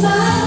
smile.